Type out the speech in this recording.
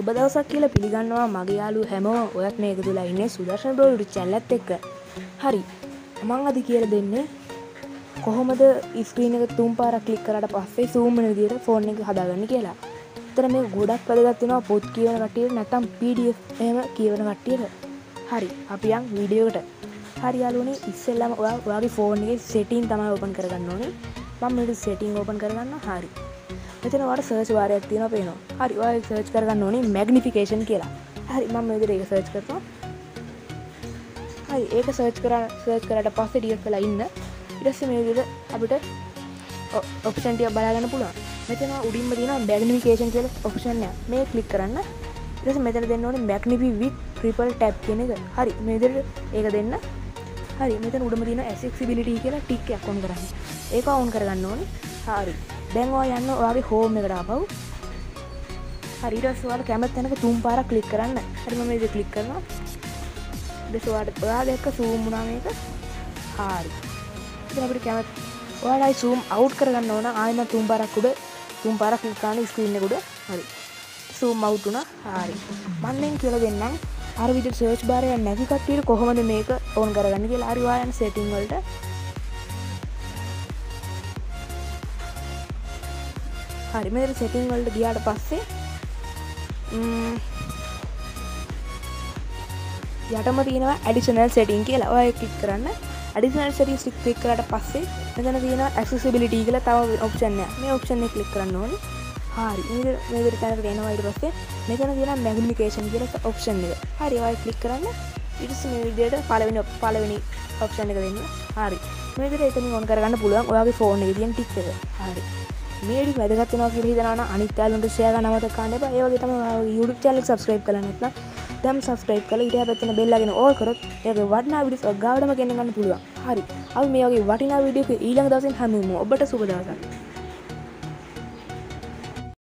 සුබ දවසක් කියලා පිළිගන්නවා මගේ යාළුවෝ හැමෝම. ඔයත් මේක තුලා ඉන්නේ සුදර්ශන බ්‍රෝ YouTube channel එකත් එක්ක. හරි. මම අද කියලා දෙන්නේ කොහොමද screen එක තුන් පාරක් click කරාට පස්සේ zoom වෙන විදියට phone එක හදාගන්න කියලා. ඒතර මේක ගොඩක් වැදගත් වෙනවා පොත් කියවන කට්ටියට නැත්නම් PDF එහෙම කියවන කට්ටියට. හරි. අපි යන් වීඩියෝ එකට. හරි යාළුවනේ ඉස්සෙල්ලාම ඔයාගේ phone එකේ setting තමයි open කරගන්න ඕනේ. මම මේ setting open කරගන්නවා. හරි. මෙතන ඔයාලට search වාරයක් තියෙනවා පේනවා. හරි ඔයා search කරගන්න ඕනේ magnification කියලා. හරි මම මේ විදිහට ඒක search කරනවා. හරි ඒක search කරාට පස්සේ ඩිලීට් වෙලා ඉන්න. ඊට පස්සේ මේ විදිහට අපිට option ටික බලා ගන්න පුළුවන්. මෙතන උඩින්ම තියෙනවා magnification කියලා option එක. මේ click කරන්න. ඊට පස්සේ මෙතන දෙන්න ඕනේ magnify with triple tap කියන එක. හරි මේ විදිහට ඒක දෙන්න. හරි මෙතන උඩම තියෙනවා accessibility කියලා tick එකක් on කරන්න. ඒක on කරගන්න ඕනේ. හරි දැන් ඔයා යන්න ඔයාගේ home එකට ආපහු. හරි ඊට පස්සේ ඔයාලා කැමති තැනක තුන් පාරක් click කරන්න. හරි මම මේක click කරනවා. ඊට පස්සේ ඔයාලා එක zoom වුණා මේක. හරි. ඉතින් අපිට කැමති ඔයාලා zoom out කරගන්න ඕන නම් ආයෙත් තුන් පාරක් click කරන්න screen එක උඩ. හරි. zoom out වුණා. හරි. මම දැන් කියලා දෙන්නම් අර විදිහට search bar එකක් නැති කට්ටියට කොහොමද මේක on කරගන්න කියලා. හරි ඔයා යන setting වලට. හරි මේ setting වලට ගියාට පස්සේ යටම තියෙනවා additional setting කියලා. ඔය click කරන්න. additional settings click කරාට පස්සේ මෙතන තියෙනවා accessibility කියලා තව option එකක්. මේ option එක click කරන්න ඕනේ. හරි. මේ විදිහට කරලා එනවා ඊට පස්සේ මෙතන තියෙනවා magnification කියලා option එක. හරි ඔය click කරන්න. ඊට පස්සේ මේ විදිහට පළවෙනි option එක දෙන්න. හරි. මේ විදිහට එතනින් on කරගන්න පුළුවන් ඔයාගේ phone එකේ තියෙන tick එක. හරි. මේඩි වැදගත් වෙනවා කියලා හිතනවා නම් අනිත් අයලුන්ට share කරන්න මතක ගන්න එපා. ඒ වගේ තමයි ඔයාගේ YouTube channel එක subscribe කරලා නැත්නම් දැන් subscribe කරලා ඊට යහපත් වෙන bell එකගෙන all කරොත් ඒකේ වටිනා video එක ගාවටම ගෙන්න ගන්න පුළුවන්. හරි. අපි මේ වගේ වටිනා video එක ඊළඟ දවසේ හමු වෙමු. ඔබට සුබ දවසක්.